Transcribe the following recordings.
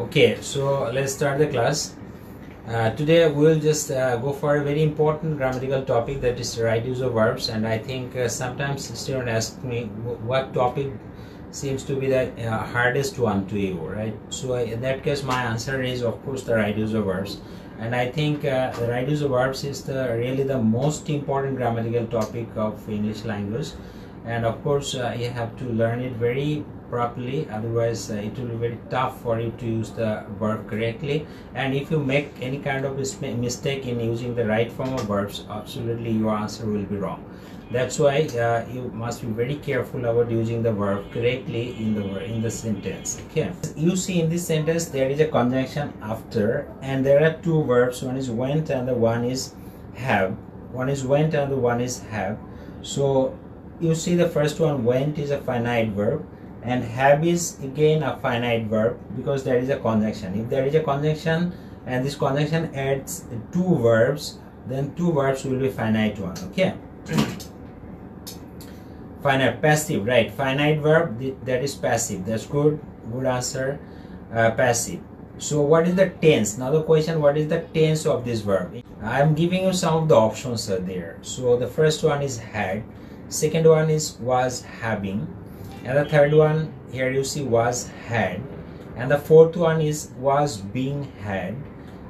Okay, so let's start the class. Today we'll just go for a very important grammatical topic, that is right use of verbs. And I think sometimes students ask me what topic seems to be the hardest one to you, right? So in that case, my answer is of course the right use of verbs. And I think the right use of verbs is really the most important grammatical topic of English language. And of course you have to learn it very properly, otherwise it will be very tough for you to use the verb correctly. And if you make any kind of mistake in using the right form of verbs, absolutely your answer will be wrong. That's why you must be very careful about using the verb correctly in the sentence. Okay, you see in this sentence there is a conjunction after, and there are two verbs. One is went and the one is have. So you see the first one, went, is a finite verb, and have is again a finite verb, because there is a conjunction. If there is a conjunction and this conjunction adds two verbs, then two verbs will be finite one. Okay, finite, passive, right? Finite verb, that is passive. That's good answer, passive. So what is the tense? Now the question, what is the tense of this verb? I'm giving you some of the options are there. So the first one is had, second one is was having, and the third one here you see was had, and the fourth one is was being had,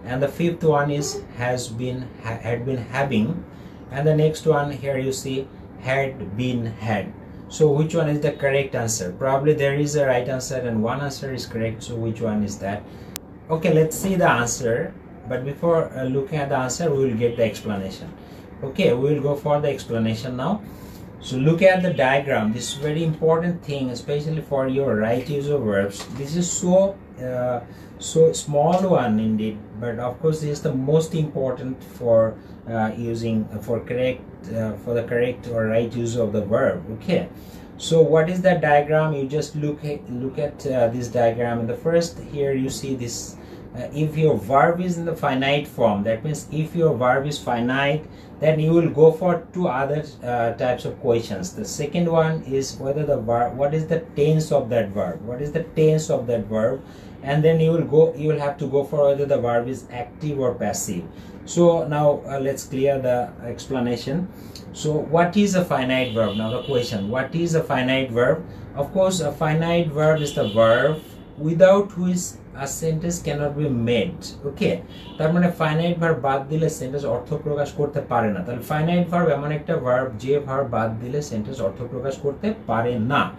and the fifth one is had been having, and the next one here you see had been had. So which one is the correct answer? Probably there is a right answer and one answer is correct. So which one is that? Okay, let's see the answer, but before looking at the answer we will get the explanation. Okay, we will go for the explanation now. So look at the diagram. This is very important thing, especially for your right use of verbs. This is so small one indeed, but of course this is the most important for the correct or right use of the verb. Okay, so what is that diagram? You just look at this diagram. In the first, here you see this. If your verb is in the finite form, that means if your verb is finite, then you will go for two other types of questions. The second one is whether the verb, what is the tense of that verb, and then you will have to go for whether the verb is active or passive. So now let's clear the explanation. So what is a finite verb? Now the question, what is a finite verb? Of course a finite verb is the verb without which a sentence cannot be made. Okay, that means finite verb bad dile sentence ortho prokash korte pare na. Tale finite verb emon ekta verb je verb bad dile sentence ortho prokash korte pare na.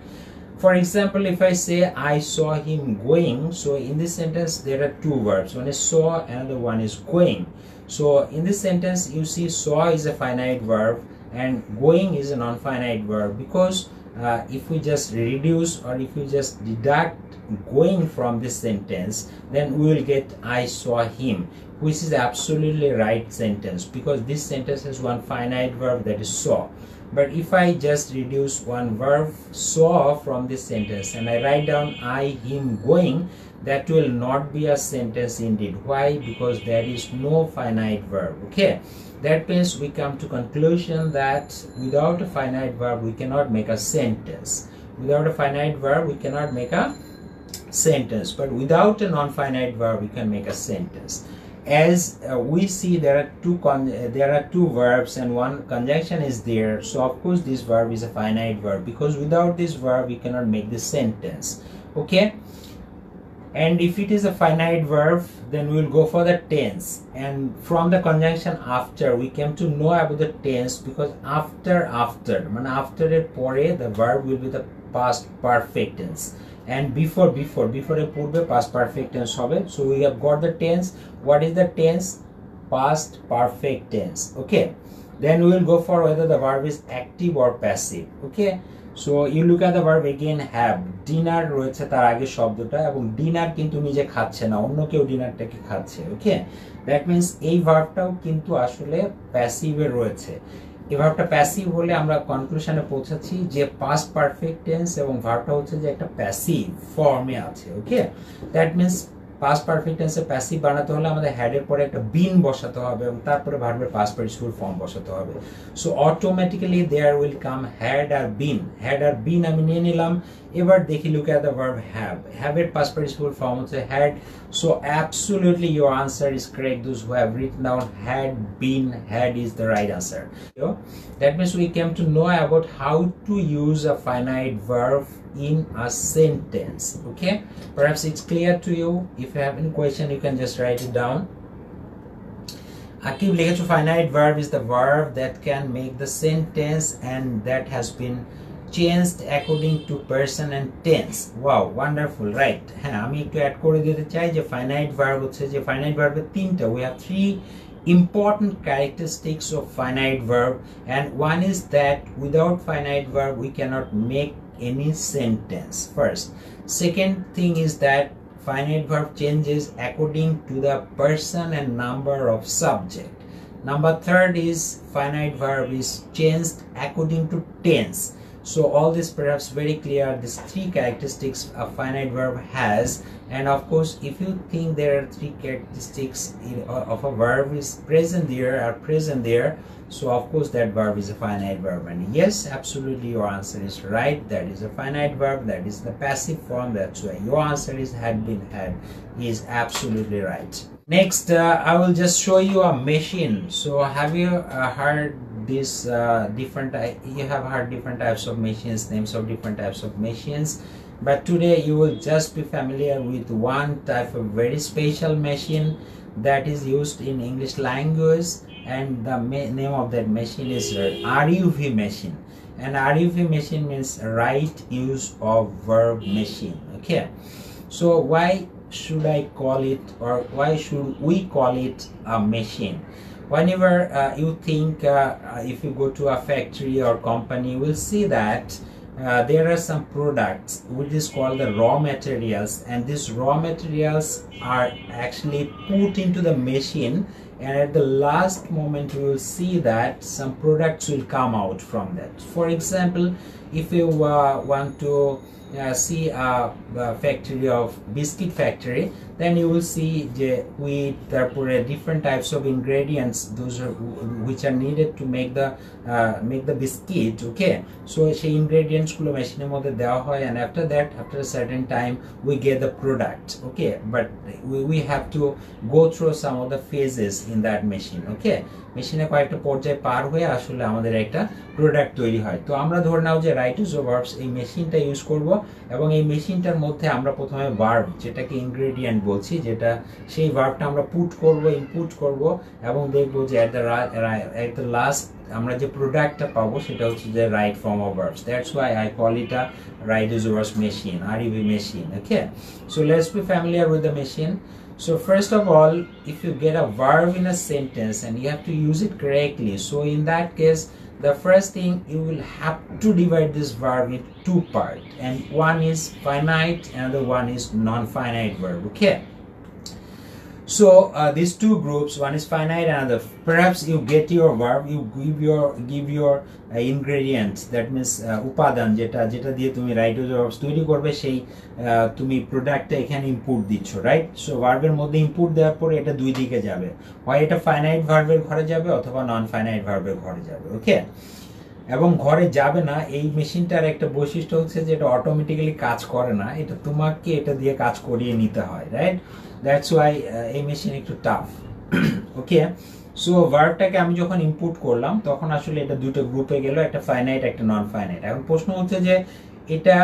For example, if I say I saw him going, so in this sentence there are two verbs, one is saw, another one is going. So in this sentence you see saw is a finite verb and going is a non-finite verb, because if we just reduce or if we just deduct going from this sentence, then we will get I saw him, which is absolutely right sentence, because this sentence has one finite verb, that is saw. But if I just reduce one verb saw from this sentence and I write down I him going, that will not be a sentence indeed. Why? Because there is no finite verb. Okay, that means we come to conclusion that without a finite verb we cannot make a sentence. Without a finite verb we cannot make a sentence, but without a non-finite verb we can make a sentence. As we see there are two verbs and one conjunction is there, so of course this verb is a finite verb, because without this verb we cannot make this sentence. Okay, and if it is a finite verb, then we will go for the tense, and from the conjunction after we came to know about the tense, because after it pore the verb will be the past perfect tense, and before it purbe past perfect tense hobe. So we have got the tense. What is the tense? Past perfect tense. Okay, then we will go for whether the verb is active or passive. Okay, so you look at the verb again, have. Dinner royeche tar age shobdota ebong dinner kintu nije khacche na, onno keu dinner ta ke khacche. Okay, that means ei verb tao kintu ashole passive e royeche. Ei verb ta passive hole amra conclusion e pochhachi je past perfect tense ebong verb ta hocche je ekta passive form e ache. Okay, that means past perfect tense e passive বানাতে হলে আমাদের head এর পরে একটা been বসাতে হবে এবং তারপরে verb এর past participle form বসাতে হবে so automatically there will come had R been আমি নিয়ে নিলাম এবার দেখি look at the verb have এর past participle form হচ্ছে had so absolutely your answer is correct those who have written down had been had is the right answer so that means we came to know about how to use a finite verb in a sentence okay perhaps it's clear to you if you have any question you can just write it down Akib likhecho finite verb is the verb that can make the sentence and that has been changed according to person and tense wow wonderful right ha ami ekটু add kore dite chai je finite verb hocche je finite verb er tinta we have three important characteristics of finite verb and one is that without finite verb we cannot make any sentence first second thing is that finite verb changes according to the person and number of subject number third is finite verb is changed according to tense so all this perhaps very clear these three characteristics a finite verb has and of course if you think there are three characteristics of a verb is present there so of course that verb is a finite verb and yes absolutely your answer is right that is a finite verb that is the passive form that's why your answer is had been had is absolutely right next I will just show you a machine so have you heard this you have heard different types of machines names of different types of machines but today you will just be familiar with one type of very special machine that is used in English language and the name of that machine is RUV machine and RUV machine means right use of verb machine okay so why should I call it or why should we call it a machine Whenever you think if you go to a factory or company, you will see that there are some products which is called the raw materials and these raw materials are actually put into the machine and at the last moment you will see that some products will come out from that. For example, if you want to see a factory of biscuit factory then you will see the wheat tarpore different types of ingredients those are which are needed to make the biscuit okay so she ingredients gulo machine modhe dewa hoy and after that after a certain time we get the product okay but we have to go through some of the phases in that machine okay machine e koyekta porjay par hoye ashole amader ekta product toiri hoy to amra dhore nao je right use verbs ei machine ta use korbo এবং এই মেশিনটার মধ্যে আমরা প্রথমে verb যেটাকে ingredient বলছি যেটা সেই ভার্বটা আমরা ইনপুট করব এবং দেখব যে এট দ্য লাস্ট আমরা যে প্রোডাক্টটা পাবো সেটা হচ্ছে যে right form of verbs that's why I call it a right use verbs machine RUV machine okay so let's be familiar with the machine So first of all, if you get a verb in a sentence and you have to use it correctly, so in that case, the first thing you will have to divide this verb into two parts, and one is finite, another one is non-finite verb. Okay. So these two groups, one is finite, another. Perhaps you get your verb, you give your ingredients. That means upadan. Jeta diye tumi right to verbs toiri korbe shei tumi product ekhane input diccho, right? So verb er moddhe input dewar pore eta dui dike jabe. Hoy eta finite verb er ghore jabe othoba non finite verb er ghore jabe. Okay. এবং ঘরে যাবে না এই মেশিনটার একটা বৈশিষ্ট্য হচ্ছে যে এটা অটোমেটিক্যালি কাজ করে না এটা তোমাকে এটা দিয়ে কাজ করিয়ে নিতে হয় রাইট দ্যাটস ওয়াই এই মেশিন একটু টাফ ওকে সো ভার্বটাকে আমি যখন ইনপুট করলাম তখন আসলে এটা দুটো গ্রুপে গেল একটা ফাইনাইট একটা নন ফাইনাইট এখন প্রশ্ন হচ্ছে যে এটা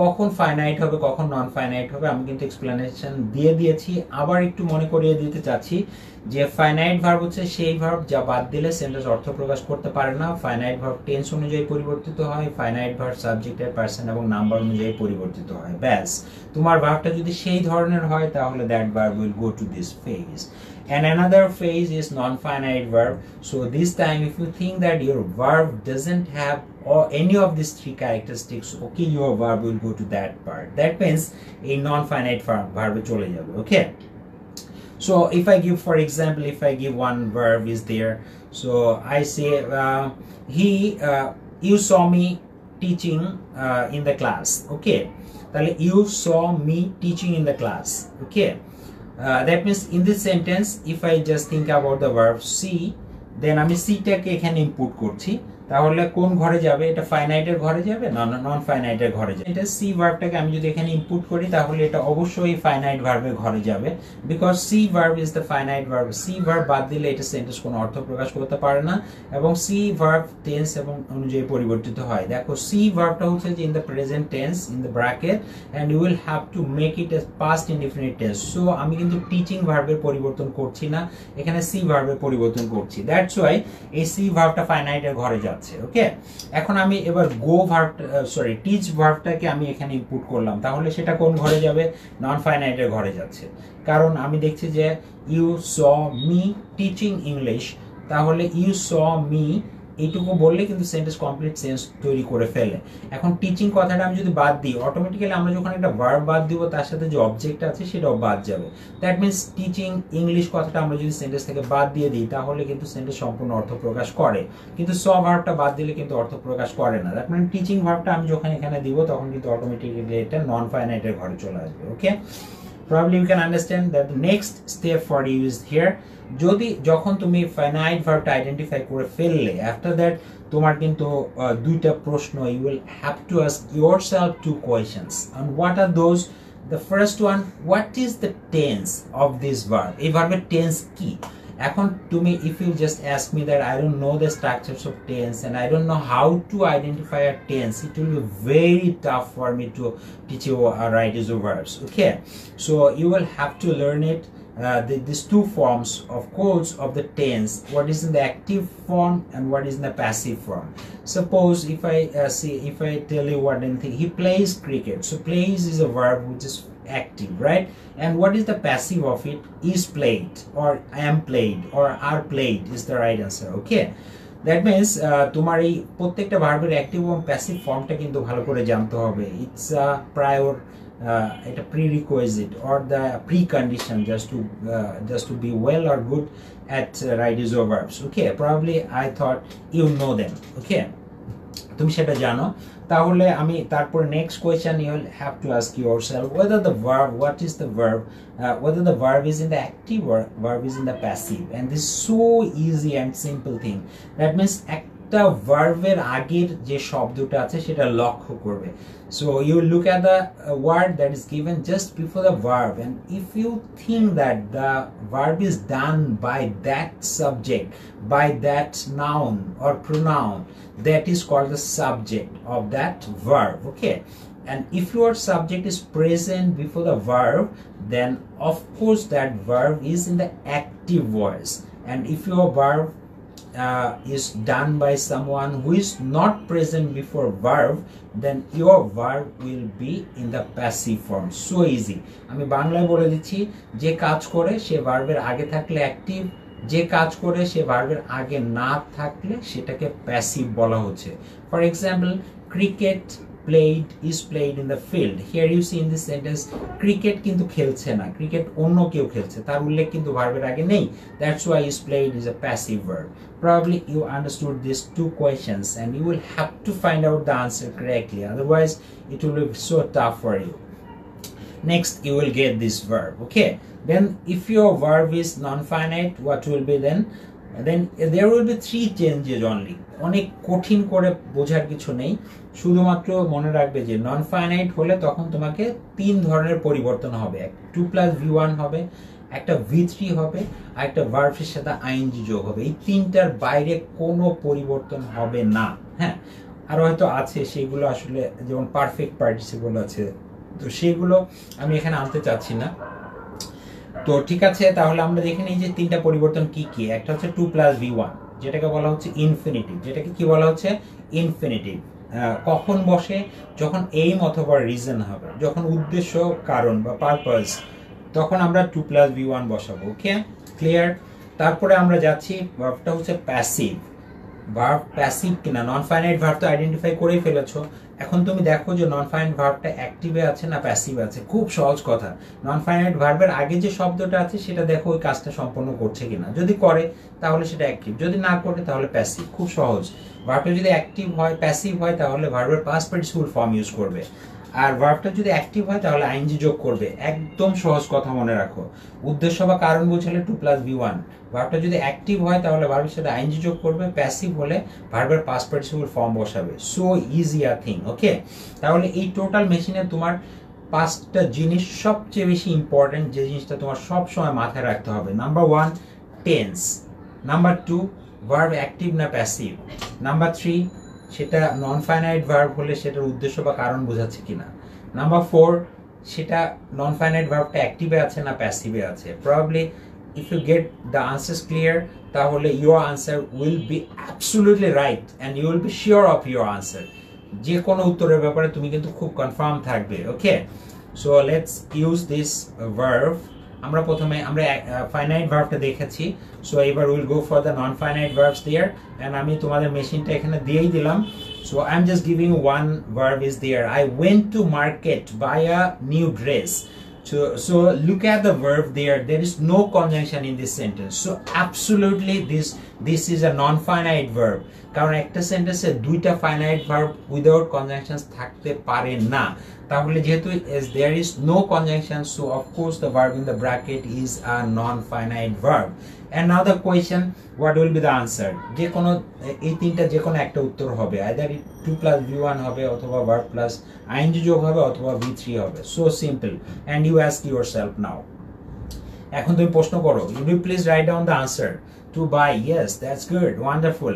কখন ফাইনাইট হবে কখন নন ফাইনাইট হবে আমি কিন্তু এক্সপ্লেনেশন দিয়ে দিয়েছি আবার একটু মনে করিয়ে দিতে চাচ্ছি যে ফাইনাইট ভার্ব হচ্ছে সেই ভার্ব যা বাদ দিলে সেন্টেন্স অর্থ প্রকাশ করতে পারে না ফাইনাইট ভার্ব টেন্স অনুযায়ী পরিবর্তিত হয় ফাইনাইট ভার্ব সাবজেক্ট এর পার্সন এবং নাম্বার অনুযায়ী পরিবর্তিত হয় ব্যাস তোমার ভার্বটা যদি সেই ধরনের হয় তাহলে that verb will go to this phase And another phase is non-finite verb. So this time, if you think that your verb doesn't have or any of these three characteristics, okay, your verb will go to that part. That means a non-finite verb chole jabe. Okay. So if I give, for example, if I give one verb is there. So I say you saw me teaching in the class. Okay. You saw me teaching in the class. Okay. that means in this sentence if I just think about the verb see, then আমি সিটাকে এখানে input করছি, তাহলে কোন ঘরে যাবে? এটা ফাইনাইটের ঘরে যাবে না নন ফাইনাইটের ঘরে যাবে? এটা সি ভার্বটাকে আমি যদি এখানে ইনপুট করি তাহলে এটা অবশ্যই ফাইনাইট ভার্বের ঘরে যাবে, because C verb is the finite verb. C verb বাদ দিলে এটা সেন্টেন্স কোনো অর্থ প্রকাশ করতে পারে না, এবং সি ভার্ব টেন্স এবং অনুযায়ী পরিবর্তিত হয়। দেখো সি ভার্বটা হচ্ছে যে in the present tense in the bracket, and you will have to make it a past indefinite tense. So আমি কিন্তু টিচিং ভার্বের পরিবর্তন করছি না, এখানে সি ভার্বের পরিবর্তন করছি। দ্যাটস ওয়াই এই সি ভার্বটা ফাইনাইটের ঘরে যাবে। ওকে, এখন আমি এবার গো ভার্ব সরি টিচ ভার্বটাকে আমি এখানে ইনপুট করলাম, তাহলে সেটা কোন ঘরে যাবে? নন ফাইনাইটের ঘরে যাচ্ছে, কারণ আমি দেখছি যে you saw me teaching English, তাহলে ইউ স মি এইটুকু বললে কিন্তু সেন্টেন্স কমপ্লিট সেন্স তৈরি করে ফেলে। এখন টিচিং কথাটা আমি যদি বাদ দিই, অটোমেটিক্যালি আমরা যখন একটা ভার্ব বাদ দিব তার সাথে যে অবজেক্ট আছে সেটাও বাদ যাবে। দ্যাট মিনস টিচিং ইংলিশ কথাটা আমরা যদি সেন্টেন্স থেকে বাদ দিয়ে দিই তাহলে কিন্তু সেন্টেন্স সম্পূর্ণ অর্থ প্রকাশ করে, কিন্তু স ভার্বটা বাদ দিলে কিন্তু অর্থ প্রকাশ করে না। দ্যাট মিনস টিচিং ভার্বটা আমি যখন এখানে দিব তখন কিন্তু অটোমেটিক্যালি এটা নন ফাইনাইটের ঘরে চলে আসবে। ওকে, probably you can understand that the next step for you is here. যদি যখন তুমি ফাইনাইট ভার্বটা আইডেন্টিফাই করে ফেললে, আফটার দ্যাট তোমার কিন্তু দুইটা প্রশ্ন, you will have to ask yourself two questions, and what are those? The first one, what is the tense of this verb? এই ভার্বের টেন্স কি? এখন তুমি if you just ask me that I don't know the structures of tense and I don't know how to identify a tense, it will be very tough for me to teach you a varieties of verbs. Okay, so you will have to learn it, these two forms of codes of the tense, what is in the active form and what is in the passive form. Suppose if I tell you what anything, he plays cricket. So plays is a verb which is active, right? And what is the passive of it? Is played or am played or are played is the right answer. Okay, that means তোমার এই প্রত্যেকটা ভার্বের active এবং passive ফর্মটা কিন্তু ভালো করে জানতে হবে। ইটস আ প্রায়র, এটা prerequisite or the precondition just to be well or good at right use of verbs. Okay, probably I thought you know them. Okay, তুমি সেটা জানো। তাহলে আমি তারপরে next question, you will have to ask yourself whether the verb, what is the verb, whether the verb is in the active or verb is in the passive, and this is so easy and simple thing. That means একটা ভার্বের আগের যে শব্দটা আছে সেটা লক্ষ্য করবে। So you look at the word that is given just before the verb, and if you think that the verb is done by that subject, by that noun or pronoun, that is called the subject of that verb. Okay, and if your subject is present before the verb, then of course that verb is in the active voice, and if your verb is done by someone who is not present before verb, then your verb will be in the passive form. So easy. আমি বাংলায় বলে দিচ্ছি, যে কাজ করে সে ভার্বের আগে থাকলে অ্যাক্টিভ, যে কাজ করে সে ভার্বের আগে না থাকলে সেটাকে প্যাসিভ বলা হচ্ছে। For example, cricket played is played in the field. Here you see in this sentence cricket কিন্তু খেলছে না, cricket অন্য কেউ খেলছে, তার উল্লেখ কিন্তু ভার্বের আগে নেই। That's why is played is a passive verb. Probably you understood these two questions and you will have to find out the answer correctly, otherwise it will be so tough for you. Next you will get this verb. Okay, then if your verb is non-finite, what will be then? Then there will be three changes only. অনেক কঠিন করে বোঝার কিছু নেই, শুধুমাত্র মনে রাখবে যে নন ফাইনাইট হলে তখন তোমাকে তিন ধরনের পরিবর্তন হবে। 2+V1 হবে, একটা V3 হবে, আর একটা ভার্বের সাথে ING যোগ হবে। এই তিনটার বাইরে কোনো পরিবর্তন হবে না। হ্যাঁ, আর হয়তো আছে সেগুলো আসলে, যেমন পারফেক্ট পার্টিসিপল আছে, তো সেগুলো আমি এখানে আনতে চাচ্ছি না। তো ঠিক আছে, তাহলে আমরা দেখে নিই যে তিনটা পরিবর্তন কি কি। একটা হচ্ছে 2+V1, যেটাকে বলা হচ্ছে ইনফিনিটিভ। যেটাকে কি বলা হচ্ছে? ইনফিনিটিভ। কখন বসে? যখন এইম অথবা রিজন হবে, যখন উদ্দেশ্য, কারণ বা পারপাস, তখন আমরা 2+V1 বসাবো। Okay, clear? তারপরে আমরা যাচ্ছি, ভার্বটা হচ্ছে প্যাসিভ। ভার্ব প্যাসিভ কিনা, নন ফাইনাইট ভার্ব তো আইডেন্টিফাই করেই ফেলেছো। এখন তুমি দেখো যে নন ফাইনাইট ভার্বটা অ্যাক্টিভে আছে না প্যাসিভ আছে। খুব সহজ কথা, নন ফাইনাইট ভার্বের আগে যে শব্দটা আছে সেটা দেখো ওই কাজটা সম্পন্ন করছে কিনা। যদি করে তাহলে সেটা অ্যাক্টিভ, যদি না করে তাহলে প্যাসিভ। খুব সহজ। ভার্বটা যদি অ্যাক্টিভ হয়, প্যাসিভ হয়, তাহলে ভার্বের পাস্ট পার্টিসিপল ফর্ম ইউজ করবে। আর ভার্বটা যদি অ্যাক্টিভ হয় তাহলে আইএনজি যোগ করবে। একদম সহজ কথা মনে রাখো, উদ্দেশ্য বা কারণ বোঝালে টু প্লাস বি ওয়ান। ভার্বটা যদি অ্যাক্টিভ হয় তাহলে ভার্বের সাথে আইএনজি যোগ করবে, প্যাসিভ হলে ভার্বের পাস্ট পার্টিসিপল ফর্ম বসাবে। So easy a thing, okay. তাহলে এই টোটাল মেশিনে তোমার পাঁচটা জিনিস সবচেয়ে বেশি ইম্পর্টেন্ট, যে জিনিসটা তোমার সবসময় মাথায় রাখতে হবে। Number one, tense. Number two, verb active না প্যাসিভ। নাম্বার থ্রি, সেটা নন ফাইনাইট ভার্ব হলে সেটার উদ্দেশ্য বা কারণ বোঝাচ্ছে কিনা। নাম্বার ফোর, সেটা নন ফাইনাইট ভার্বটা অ্যাক্টিভে আছে না প্যাসিভে আছে। Probably if you get the answers clear, তাহলে your answer will be absolutely right and you will be sure of your answer. যে কোনো উত্তরের ব্যাপারে তুমি কিন্তু খুব কনফার্ম থাকবে, okay. So let's use this verb. আমরা প্রথমে ফাইনাইট ভার্বটা দেখেছি, সো এবার will go for the non finite verbs there. And আমি তোমাদের মেশিনটা এখানে দিয়েই দিলাম। So I am just giving one verb is there. I went to market buy a new dress. So look at the verb there. There is no conjunction in this sentence. So absolutely this is a non-finite verb, কারণ একটা সেন্টেন্সে দুইটা finite verb without conjunction থাকতে পারে না। তাহলে যেহেতু there is no conjunction, so of course the verb in the bracket is a non-finite verb. Another question, what will be the answer? যে কোনো এই তিনটা যে কোনো একটা উত্তর হবে, either 2 plus v1 হবে অথবা verb plus ing যোগ হবে অথবা v3 হবে। So simple. And you ask yourself now, এখন তুমি প্রশ্ন করো, will you please write down the answer? To buy, yes, that's good, wonderful.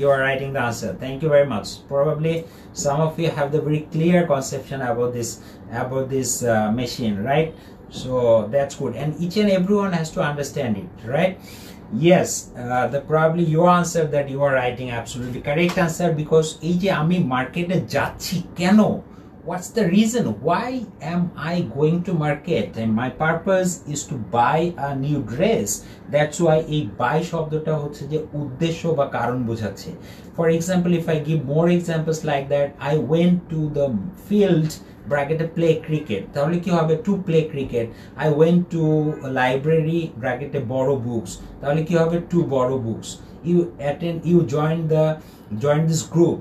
You are writing the answer. Thank you very much. Probably some of you have the very clear conception about this machine, right? So that's good, and each and everyone has to understand it, right? Yes, probably your answer that you are writing absolutely correct answer, because eje ami market e jacchi keno, what's the reason, why am I going to market? And my purpose is to buy a new dress. That's why a buy শব্দটা হচ্ছে যে উদ্দেশ্য বা কারণ বোঝাচ্ছে। For example, if I give more examples like that, I went to the field bracket play cricket, তাহলে কি হবে? To play cricket. I went to a library bracket borrow books, তাহলে কি হবে? To borrow books. You joined this group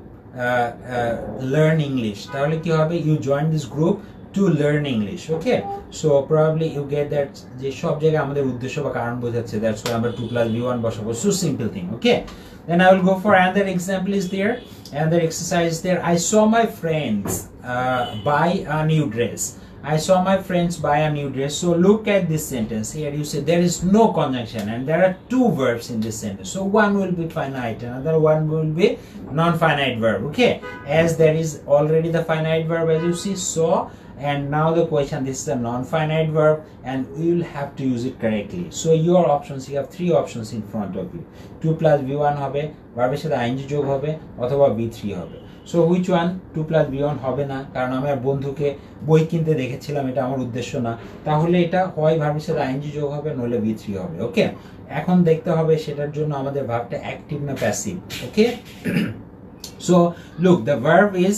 learn English, তাহলে কি হবে? You join this group to learn English, okay? So probably you get that যে সব জায়গায় আমাদের উদ্দেশ্য বা কারণ বোঝাচ্ছে, that's why আমরা 2 plus v1 বসাবো। So simple thing, okay? Then I will go for another example is there, another exercise there. I saw my friends buy a new dress. I saw my friends buy a new dress. So look at this sentence here. You say there is no conjunction and there are two verbs in this sentence. So one will be finite, another one will be non-finite verb, okay? As there is already the finite verb, as you see, so. And now the question, this is a non-finite verb and you will have to use it correctly. So your options, you have three options in front of you. 2 plus v1 হবে, verb এর সাথে ing যোগ হবে অথবা v3 হবে। So which one? 2 plus v1 হবে না, কারণ আমি বন্ধুকে বই কিনতে দেখেছিলাম, এটা আমার উদ্দেশ্য না। তাহলে এটা হয় verb এর সাথে ing যোগ হবে, নইলে v3 হবে, ওকে? এখন দেখতে হবে সেটার জন্য আমাদের ভার্বটা অ্যাক্টিভ না passive, okay? So look, the verb is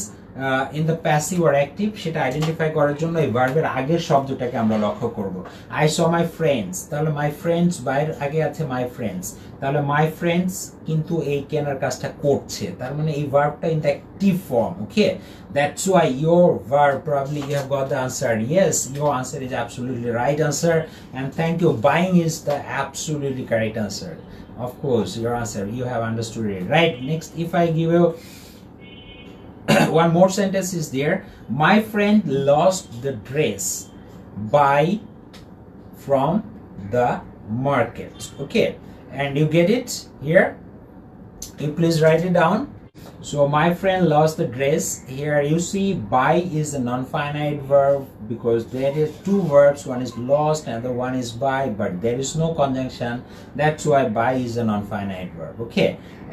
in the passive or active, সেটা আইডেন্টিফাই করার জন্য এই ভার্বের আগের শব্দটাকে আমরা লক্ষ্য করব। I saw my friends, তাহলে my friends বাইরে আগে আছে my friends, তাহলে my friends কিন্তু এই কেনার কাজটা করছে, তার মানে এই ভার্বটা in the active form, okay? That's why your verb, probably you have got the answer. Yes, your answer is absolutely right answer, and thank you, buying is the absolutely correct answer. Of course your answer, you have understood it, right? Next, if I give you one more sentence is there. My friend lost the dress buy from the market, okay? And you get it here, you please write it down. So my friend lost the dress. Here you see buy is a non-finite verb, because there is two verbs, one is lost and the one is buy, but there is no conjunction. That's why buy is a non-finite verb, okay?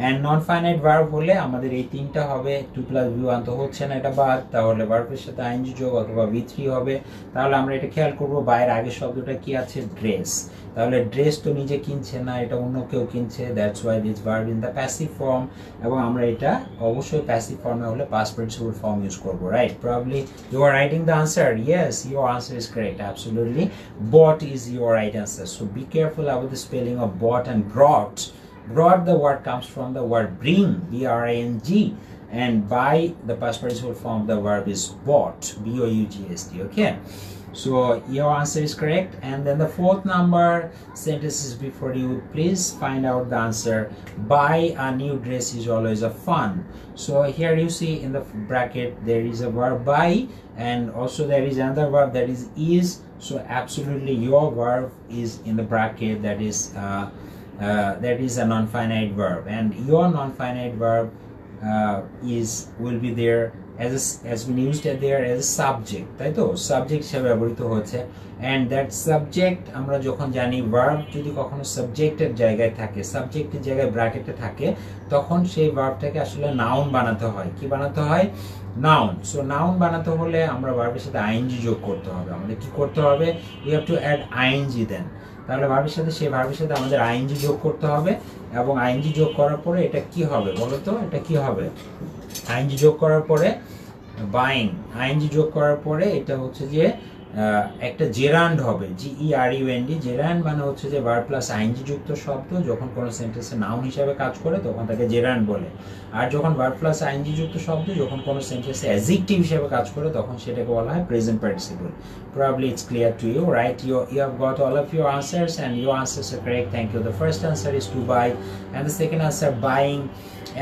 And non-finite verb hole amader ei tinta hobe, 2 plus v1 to hocche na, eta bad, tahole verb er sathe ing jog othoba v3 hobe. Tahole amra eta kheyal korbo buy er age shobdota ki ache, dress. তাহলে dress তো নিজে কিনছে না, এটা অন্য কেউ কিনছে, that's why this verb in the passive form. এবং আমরা এটা অবশ্যই প্যাসিভ ফর্মে হলে পাস্ট পার্টিসিপল ফর্ম ইউজ করবো, right? Probably you are writing the answer, yes your answer is correct, absolutely. Bought is your right answer. So be careful about the spelling of bought and brought. Brought, the word comes from the word bring, b-r-i-n-g, and by the past participle form of the verb is bought, b-o-u-g-h-t. Okay, so your answer is correct. And then the fourth number sentence is before you. Please find out the answer. Buy a new dress is always a fun. So here you see in the bracket there is a verb buy, and also there is another verb that is. So absolutely your verb is in the bracket, that is a non-finite verb, and your non-finite verb will be there as we used it there as a subject, right? So subject is ব্যবহৃত হচ্ছে, and that subject আমরা যখন জানি verb যদি কখনো subjected জায়গায় থাকে, subjected জায়গায় ব্র্যাকেটে থাকে, তখন সেই verbটাকে আসলে noun বানাতে হয়। কি বানাতে হয়? Noun. So noun বানাতে হলে আমরা verb-এর সাথে ing যোগ করতে হবে। আমাদের কি করতে হবে? We have to add ing then. তাহলে ভার্বের সাথে আমাদের ing যোগ করতে হবে, এবং ing যোগ করার পরে এটা কি হবে বলো তো? এটা কি হবে? ing যোগ করার পরে buying, ing যোগ করার পরে এটা হচ্ছে যে একটা gerund হবে, gerund। gerund মানে হচ্ছে যে verb plus ing যুক্ত শব্দ যখন কোনো সেন্টেন্সে noun হিসাবে কাজ করে তখন তাকে gerund বলে, আর যখন verb plus ing যুক্ত শব্দ যখন কোনো সেন্টেন্সে adjective হিসাবে কাজ করে তখন সেটাকে বলা হয় present participle. Probably it's clear to you, right? You have got all of your answers and your answers are correct. Thank you. The first answer is to buy, and the second answer buying,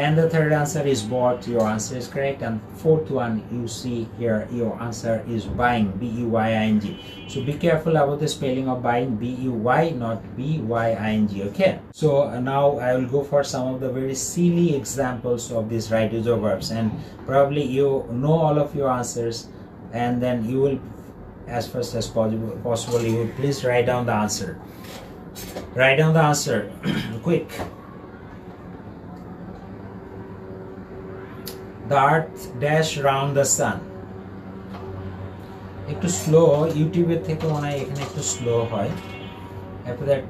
and the third answer is bought. Your answer is correct. And fourth one you see here, your answer is buying, b-u-y-i-n-g. So be careful about the spelling of buying, b-u-y, not b-y-i-n-g. Okay, so now I will go for some of the very silly examples of these right use of verbs, and probably you know all of your answers, and then you will, as fast as possible, you will please write down the answer. Write down the answer quick. The earth dash round the sun. একটু slow ইউটিউবে থেকে মনে হয় এখানে একটু slow হয়, after that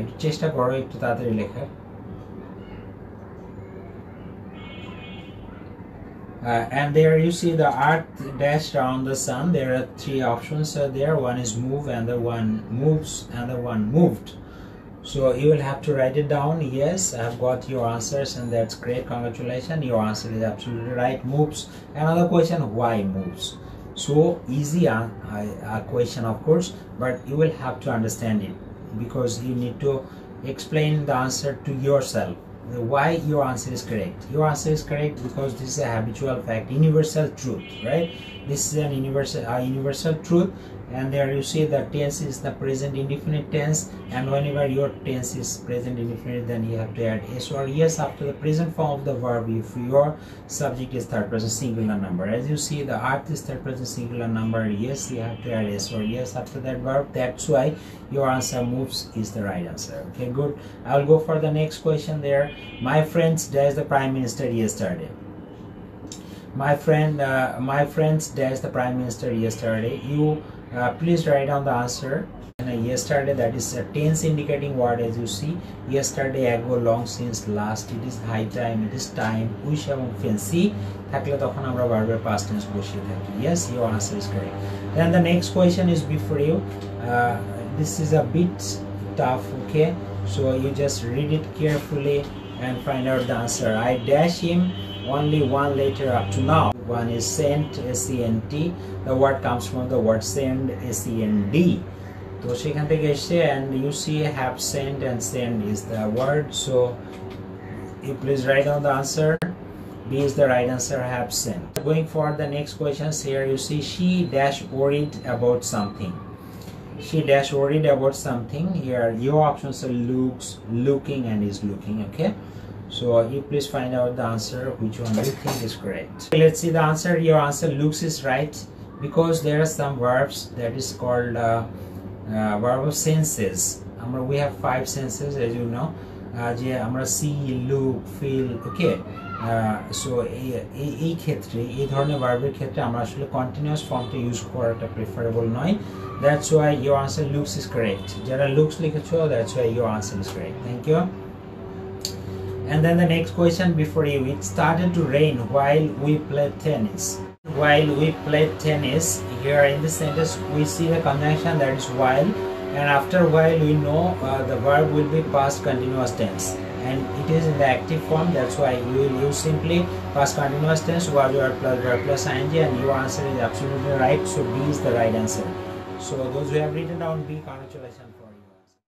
একটু চেষ্টা করো একটু তাড়াতাড়ি লেখার। And there you see the earth dash round the sun. There are three options there. One is move, and the one moves, and the one moved. So you will have to write it down. Yes, I have got your answers, and that's great. Congratulations, your answer is absolutely right. Moves. Another question, why moves? So easy a question, of course, but you will have to understand it, because you need to explain the answer to yourself. Why your answer is correct? Your answer is correct because this is a habitual fact, universal truth, right? This is an universal truth. And there you see the tense is the present indefinite tense, and whenever your tense is present indefinite, then you have to add s or es after the present form of the verb if your subject is third person singular number. As you see, the earth is third person singular number. Yes, you have to add s or es after that verb. That's why your answer moves is the right answer. Okay, good. I'll go for the next question there. My friends dash the prime minister yesterday. My friends dash the prime minister yesterday. You please write down the answer. And yesterday, that is a tense indicating word. As you see, yesterday, ago, long since, last, it is high time, it is time, wish এবং fancy থাকলে তখন আমরা verb past tense বসিয়ে থাকি. Yes, your answer is correct. Then the next question is before you. This is a bit tough, okay? So you just read it carefully and find out the answer. I dash him only one letter up to now. One is sent, s-e-n-t. The word comes from the word send, s-e-n-d. So shekhane theke eshe, and you see have sent and send is the word. So you please write down the answer. B is the right answer, have sent. Going for the next questions here, you see she dash worried about something. She dash worried about something. Here your options are looks, looking, and is looking. Okay, so you please find out the answer, which one you think is correct. Okay, let's see the answer. Your answer looks is right, because there are some verbs that is called verb of senses. We have five senses, as you know. See, look, feel. Okay, so ei khetre ei dhoroner verb er khetre amra ashole continuous form ta use kora ta preferable noy. That's why your answer looks is correct. Jara looks likhecho, that's why your answer is correct. Thank you. And then the next question before you, it started to rain while we played tennis. While we played tennis, here in the sentence we see the conjunction that is while, and after while we know the verb will be past continuous tense. and it is in the active form. That's why you will use simply past continuous tense was your plus ing, and your answer is absolutely right. So B is the right answer. So those who have written down B, congratulations.